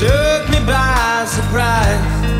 took me by surprise.